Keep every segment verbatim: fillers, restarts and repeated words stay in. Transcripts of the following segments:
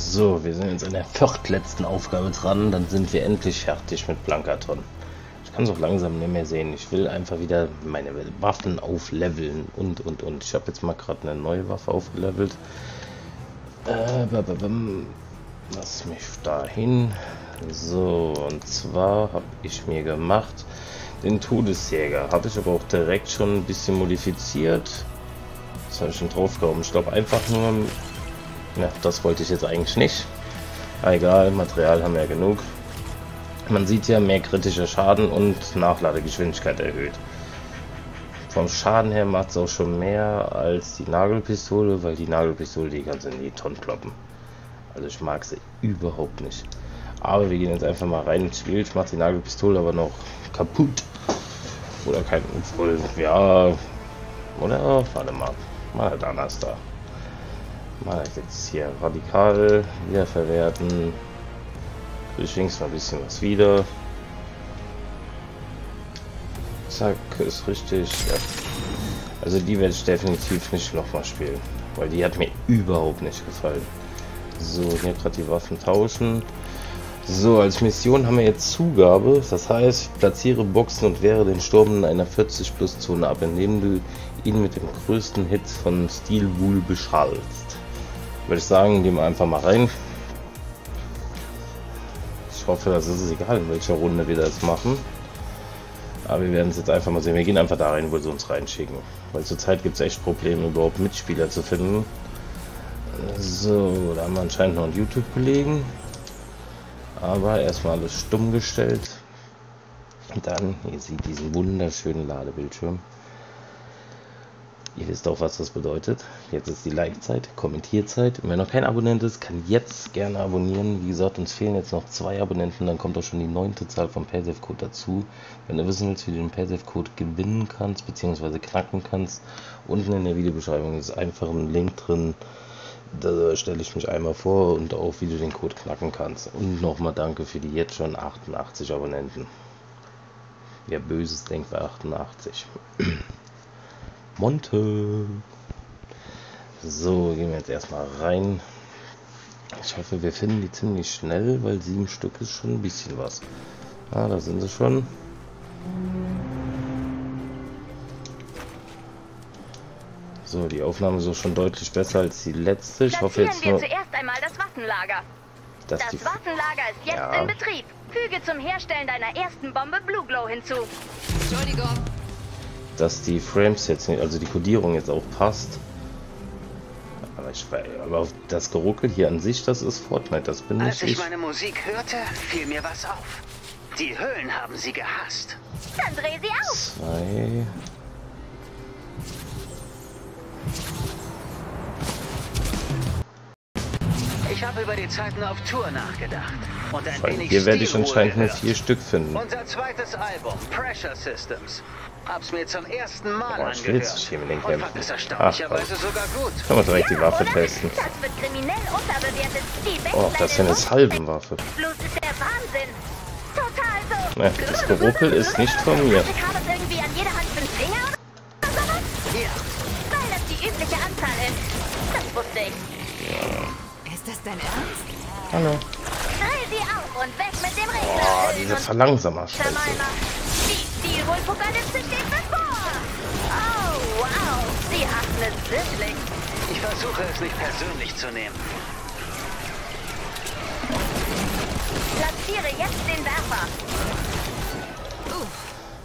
So, wir sind jetzt an der viertletzten Aufgabe dran, dann sind wir endlich fertig mit Plankathon. Ich kann es auch langsam nicht mehr sehen. Ich will einfach wieder meine Waffen aufleveln und und und. Ich habe jetzt mal gerade eine neue Waffe aufgelevelt. Äh, Lass mich dahin. So, und zwar habe ich mir gemacht den Todesjäger. Habe ich aber auch direkt schon ein bisschen modifiziert. Das habe ich schon draufgehauen. Ich glaube einfach nur. Ja, das wollte ich jetzt eigentlich nicht. Aber egal, Material haben wir ja genug. Man sieht ja mehr kritischer Schaden und Nachladegeschwindigkeit erhöht. Vom Schaden her macht es auch schon mehr als die Nagelpistole, weil die Nagelpistole, die kannst du in die Tonne kloppen. Also ich mag sie überhaupt nicht. Aber wir gehen jetzt einfach mal rein ins Spiel. Ich mache die Nagelpistole aber noch kaputt. Oder kein Unfall. Ja. Oder? Warte mal. Mal halt anders da. Mal jetzt hier radikal wiederverwerten. Du schwingst mal ein bisschen was wieder. Zack, ist richtig. Ja. Also die werde ich definitiv nicht nochmal spielen. Weil die hat mir überhaupt nicht gefallen. So, hier gerade die Waffen tauschen. So, als Mission haben wir jetzt Zugabe. Das heißt, ich platziere Boxen und wehre den Sturm in einer vierzig plus Zone ab, indem du ihn mit dem größten Hit von Steel Wool beschallst. Würde ich sagen, gehen wir einfach mal rein. Ich hoffe, das ist es egal, in welcher Runde wir das machen. Aber wir werden es jetzt einfach mal sehen. Wir gehen einfach da rein, wo sie uns reinschicken. Weil zurzeit gibt es echt Probleme, überhaupt Mitspieler zu finden. So, da haben wir anscheinend noch einen YouTube-Kollegen. Aber erstmal alles stumm gestellt. Und dann, ihr seht diesen wunderschönen Ladebildschirm. Ihr wisst auch, was das bedeutet. Jetzt ist die Like-Zeit, Kommentierzeit. Und wer noch kein Abonnent ist, kann jetzt gerne abonnieren. Wie gesagt, uns fehlen jetzt noch zwei Abonnenten. Dann kommt auch schon die neunte Zahl von Persif-Code dazu. Wenn du wissen willst, wie du den Persif-Code gewinnen kannst, beziehungsweise knacken kannst, unten in der Videobeschreibung ist einfach ein Link drin. Da stelle ich mich einmal vor und auch, wie du den Code knacken kannst. Und nochmal danke für die jetzt schon achtundachtzig Abonnenten. Wer Böses denkt bei achtundachtzig. Monte. So, gehen wir jetzt erstmal rein. Ich hoffe, wir finden die ziemlich schnell, weil sieben Stück ist schon ein bisschen was. Ah, da sind sie schon. So, die Aufnahme ist schon deutlich besser als die letzte. Ich hoffe jetzt nur, zuerst einmal das Waffenlager. Das Waffenlager ist jetzt ja. in Betrieb. Füge zum Herstellen deiner ersten Bombe Blue Glow hinzu. Entschuldigung. Dass die Frames jetzt nicht, also die Kodierung jetzt auch passt. Aber ich weiß, aber das Geruckel hier an sich, das ist Fortnite, das bin nicht ich. Als ich meine Musik hörte, fiel mir was auf. Die Höhlen haben sie gehasst. Dann dreh sie auf. Zwei. Ich habe über die Zeiten auf Tour nachgedacht. Und ein wenig hier werde ich anscheinend nur vier Stück finden. Unser zweites Album, Pressure Systems. Hab's mir zum ersten Mal angehört. Ich will jetzt nicht hier mit den Kämpfen. Erstaunlicherweise sogar gut. Können wir direkt die Waffe testen. Das wird kriminell unterbewertet. Die Welt. Oh, das ist ja eine halbe Waffe. Bloß ist der Wahnsinn. Total so. Das Geruckel ist nicht von mir. Ich habe es irgendwie an jeder Hand fünf Finger oder sowas? Ja. Weil das die übliche Anzahl ist. Das wusste ich. Ist das dein Ernst? Hallo. Dreh sie auf und weg mit dem Regler. Boah, diese Verlangsamer Scheiße. Die Stilwohl-Pokalipse steht bevor. Oh, wow. Sie hatten es wirklich. Ich versuche es nicht persönlich zu nehmen. Platziere jetzt den Werfer.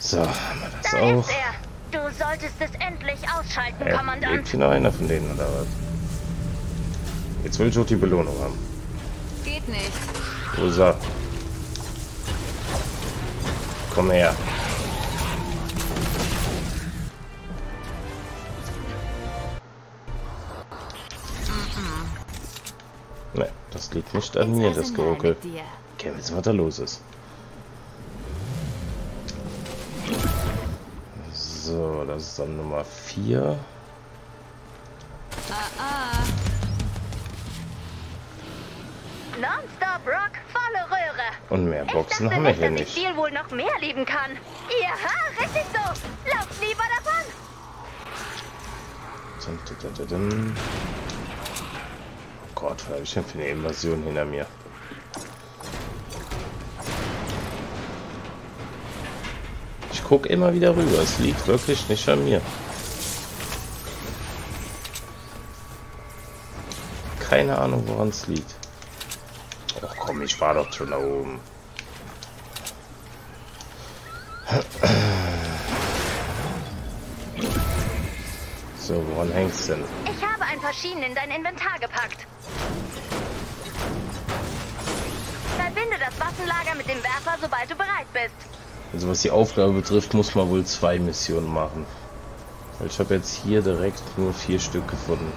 So, haben wir das da auch. Er. Du solltest es endlich ausschalten, ja, Kommandant. Lebt hier noch einer von denen oder was? Jetzt will ich auch die Belohnung haben. Geht nicht. Wo ist er? Komm her. Mhm. Ne, das liegt nicht an mir, das Geruckel. Okay, wir wissen, was da los ist. So, das ist dann Nummer vier. Nonstop Rock, volle Röhre. Und mehr Boxen haben wir hier nicht. Ich dachte, dass ich Steel wohl noch mehr lieben kann. Ja, richtig so. Lauft lieber davon. Oh Gott, was habe ich denn für eine Invasion hinter mir? Ich gucke immer wieder rüber. Es liegt wirklich nicht an mir. Keine Ahnung, woran es liegt. Ach komm, ich war doch schon da oben. So, woran hängt's denn? Ich habe ein paar Schienen in dein Inventar gepackt. Verbinde das Waffenlager mit dem Werfer, sobald du bereit bist. Also was die Aufgabe betrifft, muss man wohl zwei Missionen machen. Weil ich habe jetzt hier direkt nur vier Stück gefunden.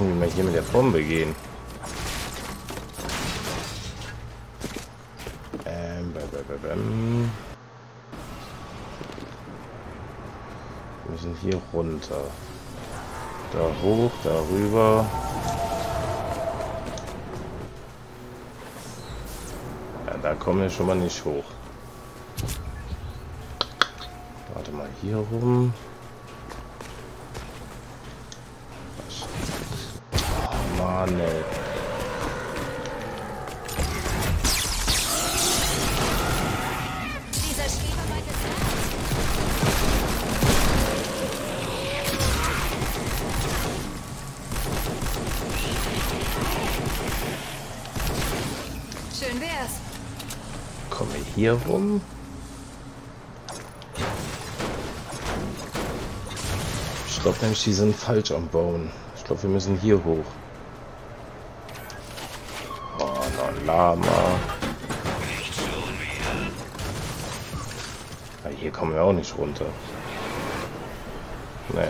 Wie wir hier mit der Bombe gehen. Ähm, wir müssen hier runter. Da hoch, darüber. Ja, da kommen wir schon mal nicht hoch. Warte mal hier rum. Nee. Schön wär's. Komme hier rum. Ich glaube nämlich, die sind falsch am Bauen. Ich glaube, wir müssen hier hoch. Lama. Ja, hier kommen wir auch nicht runter. Nee.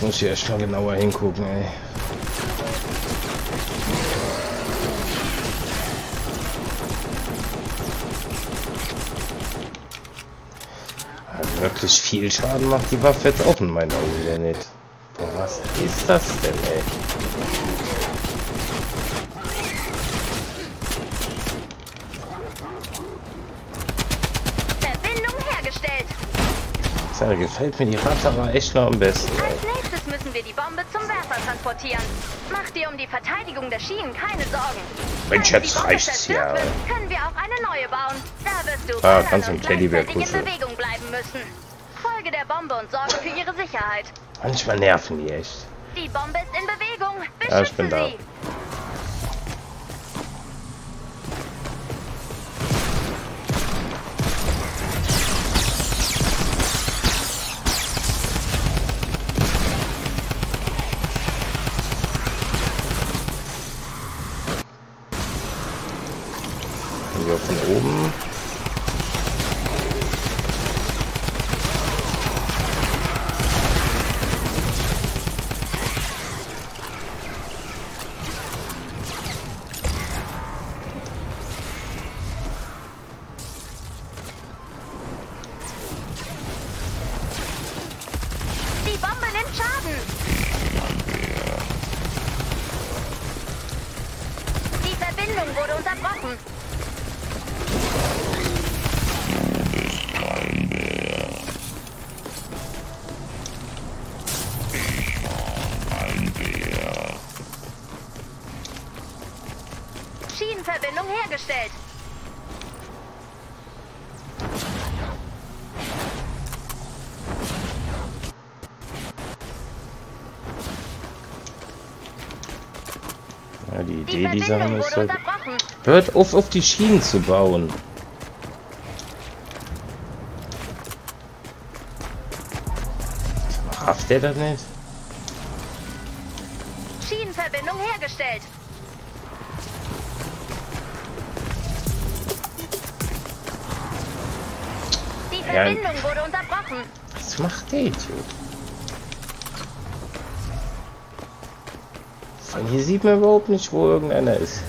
Muss ich erst mal genauer hingucken, ey. Also wirklich viel Schaden macht die Waffe jetzt auch in meinen Augen ja nicht. Boah, was ist das denn, ey? Verbindung hergestellt. Sag, gefällt mir die Ratter echt noch am besten, ey. Wir die Bombe zum Werfer transportieren. Mach dir um die Verteidigung der Schienen keine Sorgen. Mensch, jetzt reicht's ja. Können wir auch eine neue bauen. Da wirst du ah, ganz im Teddybär in Bewegung bleiben müssen. Folge der Bombe und sorge für ihre Sicherheit. Manchmal nerven die echt. Die Bombe ist in Bewegung. Beschützen ja, ich bin da. Sie. Von oben. Die Bombe nimmt Schaden. Die Verbindung wurde unterbrochen. Schienenverbindung hergestellt. Ja, die Idee die dieser Hand ist halt... Hört auf, auf die Schienen zu bauen. Rafft der das nicht? Schienenverbindung hergestellt. Kerl. Was macht der Idiot? Von hier sieht man überhaupt nicht, wo irgendeiner ist.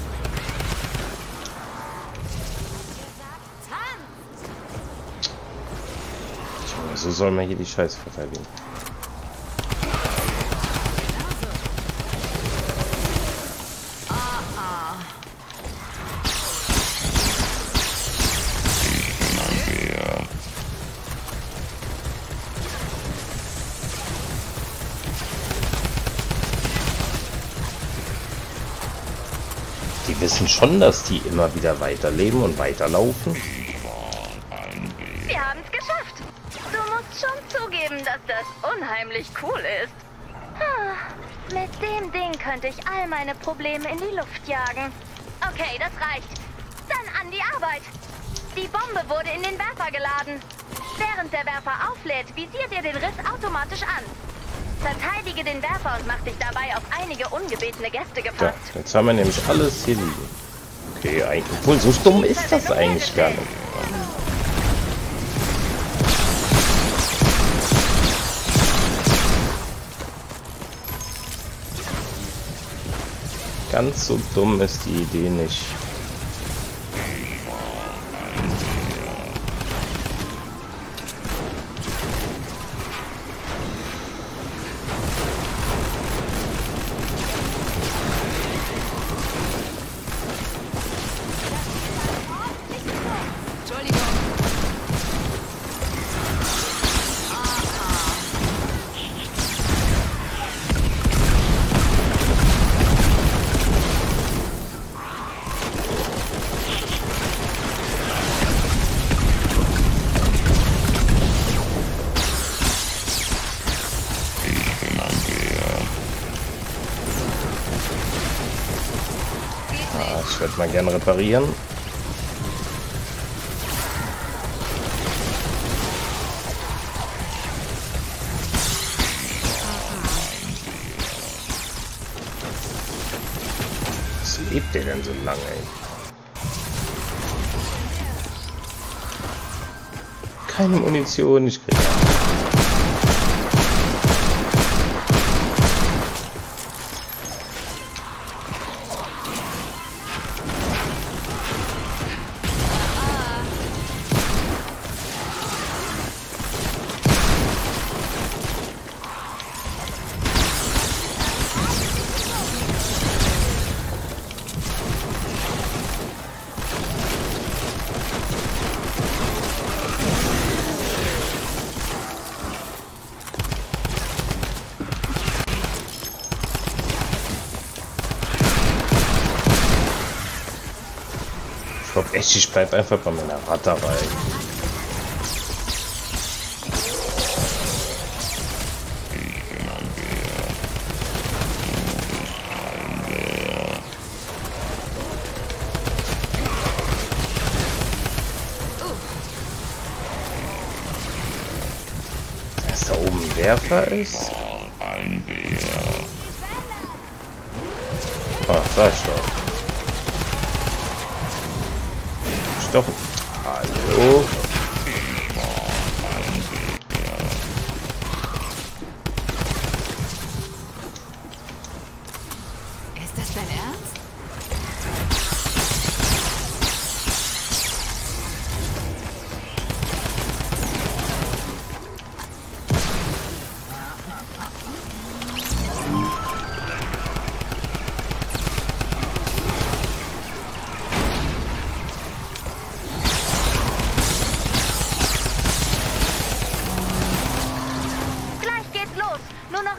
So soll man hier die Scheiße verteidigen. Die wissen schon, dass die immer wieder weiterleben und weiterlaufen. Wir haben es geschafft. Du musst schon zugeben, dass das unheimlich cool ist. Huh. Mit dem Ding könnte ich all meine Probleme in die Luft jagen. Okay, das reicht. Dann an die Arbeit. Die Bombe wurde in den Werfer geladen. Während der Werfer auflädt, visiert ihr den Riss automatisch an. Verteidige den Werfer und mach dich dabei auf einige ungebetene Gäste gefasst. Ja, jetzt haben wir nämlich alles hier liegen. Okay, eigentlich. Obwohl, so dumm ist das eigentlich gar nicht. Ganz so dumm ist die Idee nicht. Ich würde mal gerne reparieren. Was lebt der denn so lange, ey? Keine Munition, ich kriege. Ich glaube echt, ich bleibe einfach bei meiner Ratterei. Dass da oben ein Werfer ist? Ach, sag ich doch. Doch. Hallo. Ist das dein Ernst?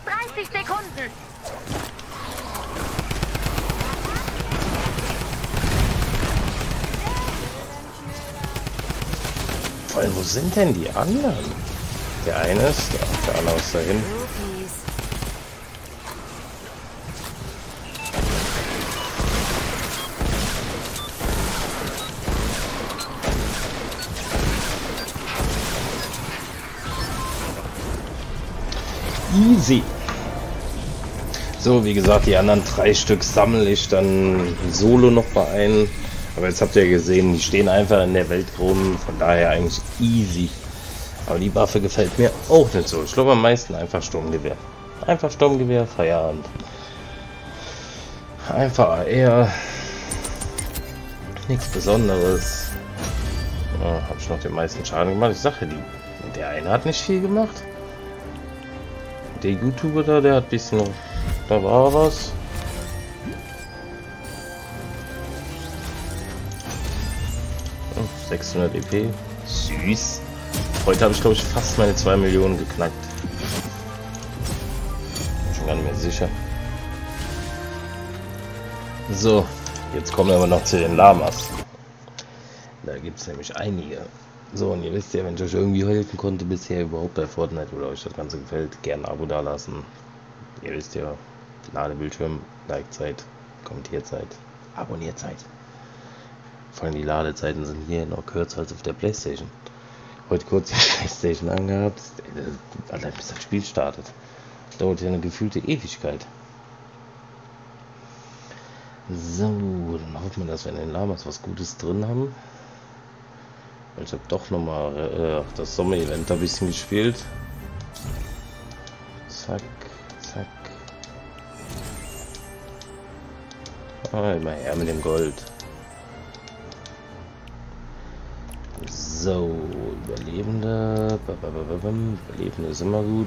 dreißig Sekunden. Vor allem, wo sind denn die anderen? Der eine ist da, der andere ist da hin. Easy. So, wie gesagt, die anderen drei Stück sammle ich dann solo noch bei einem. Aber jetzt habt ihr gesehen, die stehen einfach in der Welt rum. Von daher eigentlich easy. Aber die Waffe gefällt mir auch nicht so. Ich glaube am meisten einfach Sturmgewehr. Einfach Sturmgewehr, Feierabend. Einfach eher nichts Besonderes. Oh, habe ich noch den meisten Schaden gemacht? Ich sage, die, der eine hat nicht viel gemacht. Der YouTuber da, der hat ein bisschen... Da war was. sechshundert E P. Süß. Heute habe ich, glaube ich, fast meine zwei Millionen geknackt. Bin schon gar nicht mehr sicher. So, jetzt kommen wir aber noch zu den Lamas. Da gibt es nämlich einige. So, und ihr wisst ja, wenn ich euch irgendwie helfen konnte bisher überhaupt bei Fortnite oder euch das Ganze gefällt, gerne ein Abo dalassen. Ihr wisst ja, Ladebildschirm, Like-Zeit, Kommentiert-Zeit, Abonniert-Zeit. Vor allem die Ladezeiten sind hier noch kürzer als auf der Playstation. Heute kurz die Playstation angehabt, allein bis das Spiel startet. Dauert ja eine gefühlte Ewigkeit. So, dann hoffen wir, dass wir in den Lamas was Gutes drin haben. Ich habe doch nochmal äh, das Sommer-Event ein bisschen gespielt. Zack, zack. Ah, immer her mit dem Gold. So, Überlebende. Überlebende ist immer gut.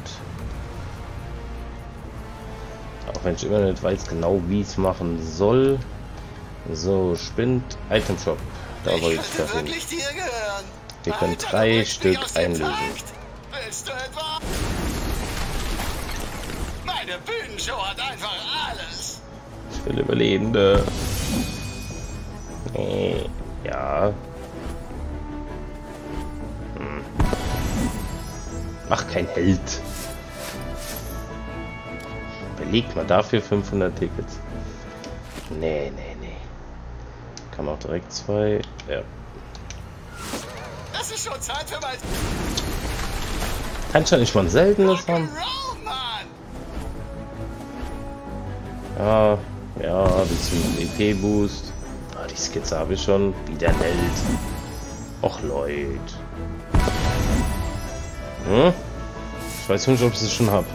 Auch wenn ich immer nicht weiß genau, wie es machen soll. So, Spind, Item Shop. Da wollte ich dahin. Wir können drei Stück einlösen. Meine Bühnenshow hat einfach alles. Ich will Überlebende. Nee, ja. Ach, kein Held. Überlegt mal dafür fünfhundert Tickets. Nee, nee, nee. Kann auch direkt zwei. Ja. Das ist schon Zeit für mein. Kann schon nicht mal ein seltenes haben. Ja, ja, ein bisschen E P-Boost. Ah, die Skizze habe ich schon. Wieder ein Held. Och, Leute. Hm? Ich weiß nicht, ob ich es schon habe.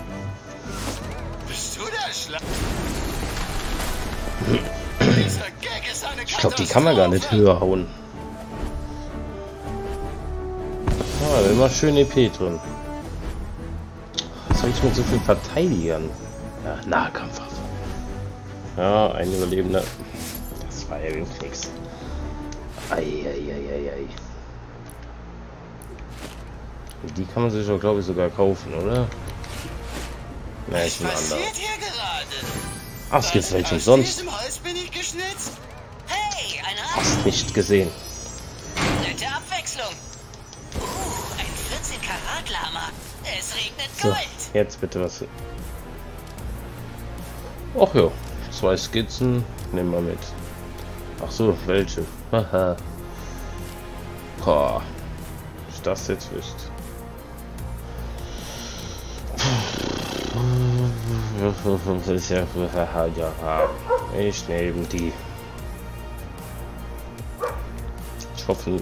Ich glaube, die kann man gar nicht höher hauen. Ah, immer schön E P drin. Was soll ich mit so viel Verteidigern? Ja, Nahkampfwaffe. Ja, ein Überlebender. Das war ja wirklich nichts. Eieieiei. Die kann man sich doch, glaube ich, sogar kaufen, oder? Nein, ist ein anderer. Ach, es gibt welche sonst. Fast nicht gesehen. Nette Abwechslung. Uh, ein vierzehn Karat Lama. Es regnet Gold. So, jetzt bitte was. Ach ja, zwei Skizzen nehmen wir mit. Ach so, welche? Haha. Boah. Ich das jetzt wüsste. Ich nehme die. Ich hoffe,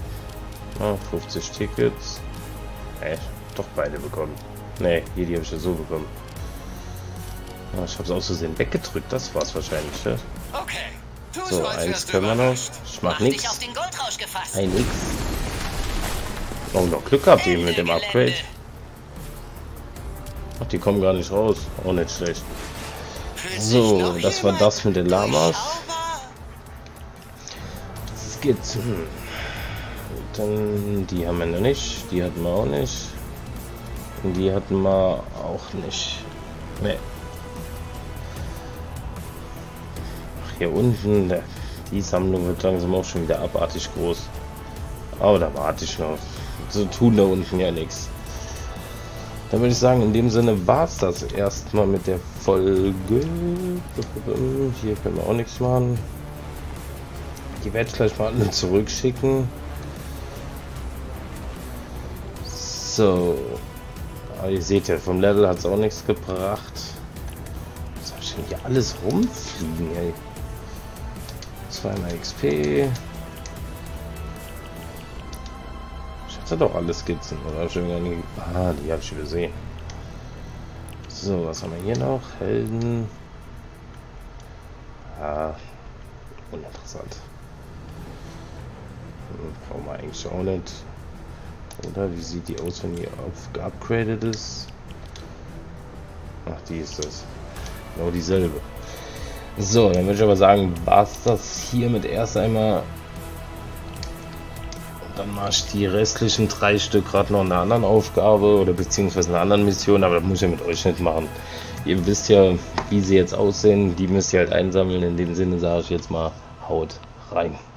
oh, fünfzig Tickets. Äh, doch beide bekommen. Ne, hier die habe ich ja so bekommen. Oh, ich habe es aus Versehen weggedrückt. Das war's wahrscheinlich. Ja? Okay. So, eins können wir noch. Ich mach nichts. Ein X. Oh, noch Glück gehabt eben mit dem Upgrade. Ach, die kommen gar nicht raus. Auch nicht schlecht. So, das war das mit den Lamas. Skizzen. Dann die haben wir noch nicht. Die hatten wir auch nicht. Und die hatten wir auch nicht. Nee. Ach, hier unten. Die Sammlung wird langsam auch schon wieder abartig groß. Aber da warte ich noch. So tun da unten ja nichts. Dann würde ich sagen, in dem Sinne war es das erstmal mit der Folge. Hier können wir auch nichts machen. Die werde ich gleich mal alle zurückschicken. So. Aber ihr seht ja, vom Level hat es auch nichts gebracht. Was habe ich denn hier alles rumfliegen, ey? Zweimal X P. Ich habe hat doch alle Skizzen, oder? Ah, die habe ich schon gesehen. So, was haben wir hier noch? Helden. Ah, uninteressant. Brauchen wir eigentlich auch nicht. Oder wie sieht die aus, wenn die geupgradet ist? Ach, die ist das. Genau dieselbe. So, dann würde ich aber sagen, war es das hiermit erst einmal. Und dann mache ich die restlichen drei Stück gerade noch in einer anderen Aufgabe oder beziehungsweise in einer anderen Mission, aber das muss ich ja mit euch nicht machen. Ihr wisst ja, wie sie jetzt aussehen, die müsst ihr halt einsammeln. In dem Sinne sage ich jetzt mal, haut rein.